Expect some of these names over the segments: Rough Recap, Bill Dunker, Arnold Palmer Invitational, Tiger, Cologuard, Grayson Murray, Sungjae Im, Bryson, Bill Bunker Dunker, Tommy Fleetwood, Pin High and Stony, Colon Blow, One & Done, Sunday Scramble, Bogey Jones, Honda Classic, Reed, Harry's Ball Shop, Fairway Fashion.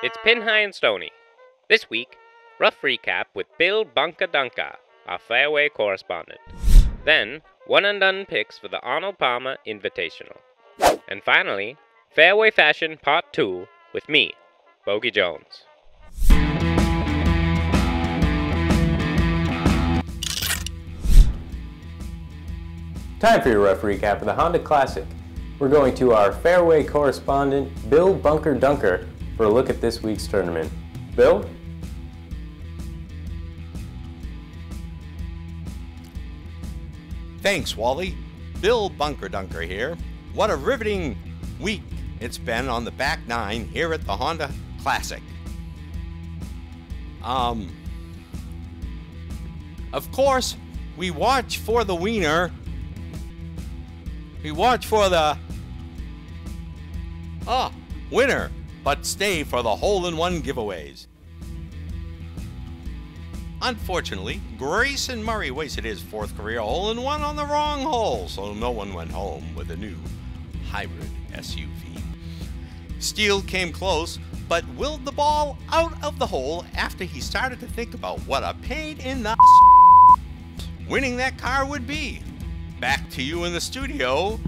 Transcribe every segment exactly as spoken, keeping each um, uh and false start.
It's Pin High and Stony. This week, rough recap with Bill Bunker Dunker, our fairway correspondent. Then, one and done picks for the Arnold Palmer Invitational. And finally, Fairway Fashion Part two with me, Bogey Jones. Time for your rough recap of the Honda Classic. We're going to our fairway correspondent, Bill Bunker Dunker, for a look at this week's tournament. Bill? Thanks, Wally. Bill Bunker Dunker here. What a riveting week it's been on the back nine here at the Honda Classic. Um, of course, we watch for the wiener. We watch for the ah, winner, but stay for the hole-in-one giveaways. Unfortunately, Grayson Murray wasted his fourth career hole-in-one on the wrong hole, so no one went home with a new hybrid S U V. Steele came close, but willed the ball out of the hole after he started to think about what a pain in the winning that car would be. Back to you in the studio,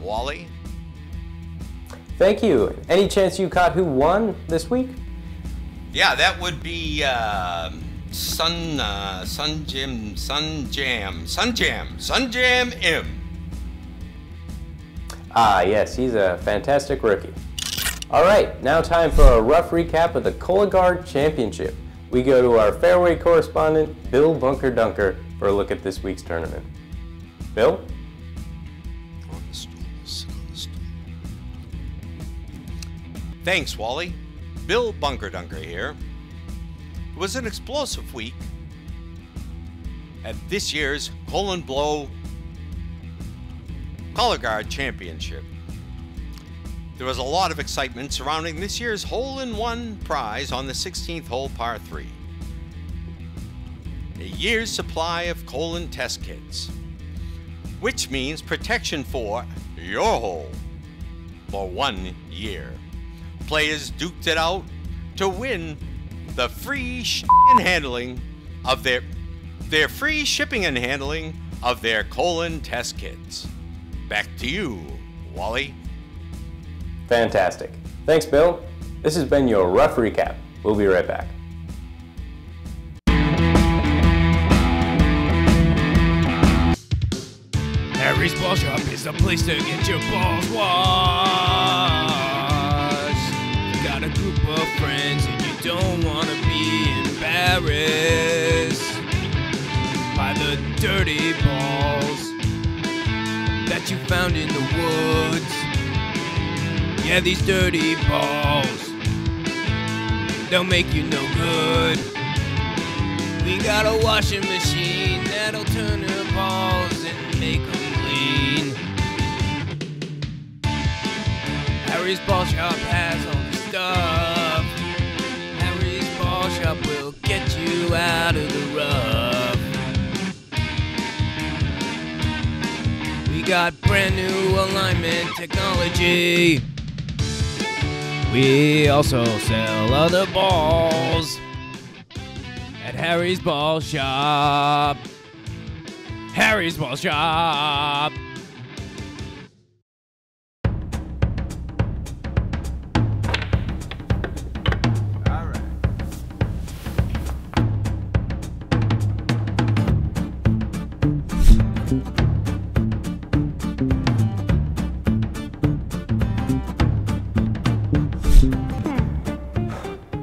Wally. Thank you. Any chance you caught who won this week? Yeah, that would be uh, Sun uh, Sunjim Sunjam Sunjam Sungjae Im. Ah, yes, he's a fantastic rookie. All right, now time for a rough recap of the Cologuard Championship. We go to our fairway correspondent, Bill Bunker Dunker, for a look at this week's tournament. Bill? On the stool, on the stool. Thanks, Wally. Bill Bunker Dunker here. It was an explosive week at this year's Colon Blow Cologuard Championship. There was a lot of excitement surrounding this year's hole-in-one prize on the sixteenth hole par three. A year's supply of colon test kits, which means protection for your hole for one year. Players duked it out to win the free shipping and handling of their their free shipping and handling of their colon test kits. Back to you, Wally. Fantastic. Thanks, Bill. This has been your rough recap. We'll be right back. Harry's Ball Shop is the place to get your balls washed. You got a group of friends and you don't want to be embarrassed by the dirty balls that you found in the woods. Yeah, these dirty balls, they'll make you no good. We got a washing machine that'll turn your balls and make them. Harry's Ball Shop has all the stuff. Harry's Ball Shop will get you out of the rough. We got brand new alignment technology. We also sell other balls at Harry's Ball Shop. Harry's Ball Shop.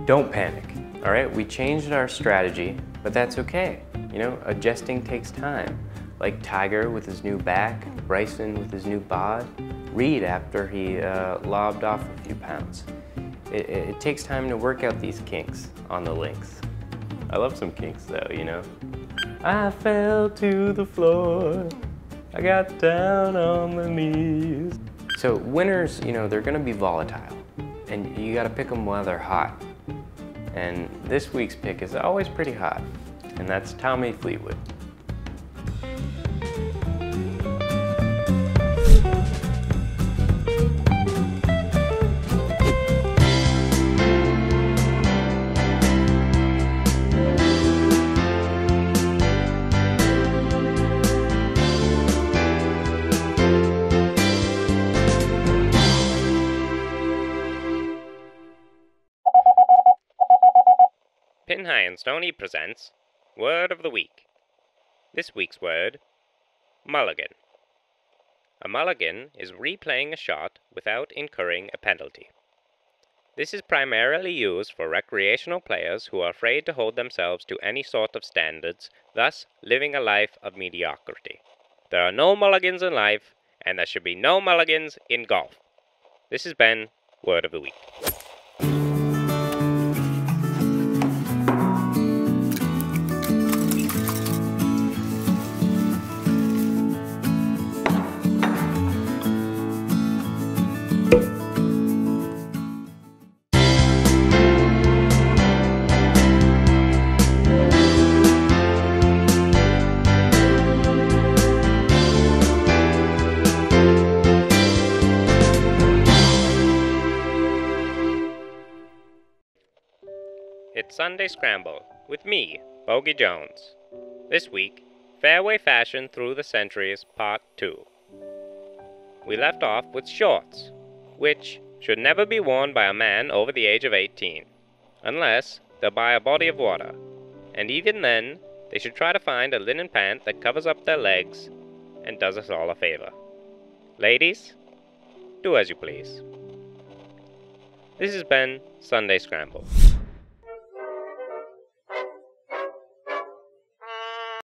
Don't panic, all right? We changed our strategy, but that's okay. You know, adjusting takes time. Like Tiger with his new back, Bryson with his new bod, Reed after he uh, lobbed off a few pounds. It, it, it takes time to work out these kinks on the links. I love some kinks though, you know? I fell to the floor, I got down on the knees. So winners, you know, they're gonna be volatile, and you gotta pick them while they're hot. And this week's pick is always pretty hot, and that's Tommy Fleetwood. Pin High and Stony presents Word of the Week. This week's word, mulligan. A mulligan is replaying a shot without incurring a penalty. This is primarily used for recreational players who are afraid to hold themselves to any sort of standards, thus living a life of mediocrity. There are no mulligans in life, and there should be no mulligans in golf. This has been Word of the Week. Sunday Scramble with me, Bogey Jones. This week, Fairway Fashion Through the Centuries, Part two. We left off with shorts, which should never be worn by a man over the age of eighteen, unless they're by a body of water, and even then, they should try to find a linen pant that covers up their legs and does us all a favor. Ladies, do as you please. This has been Sunday Scramble.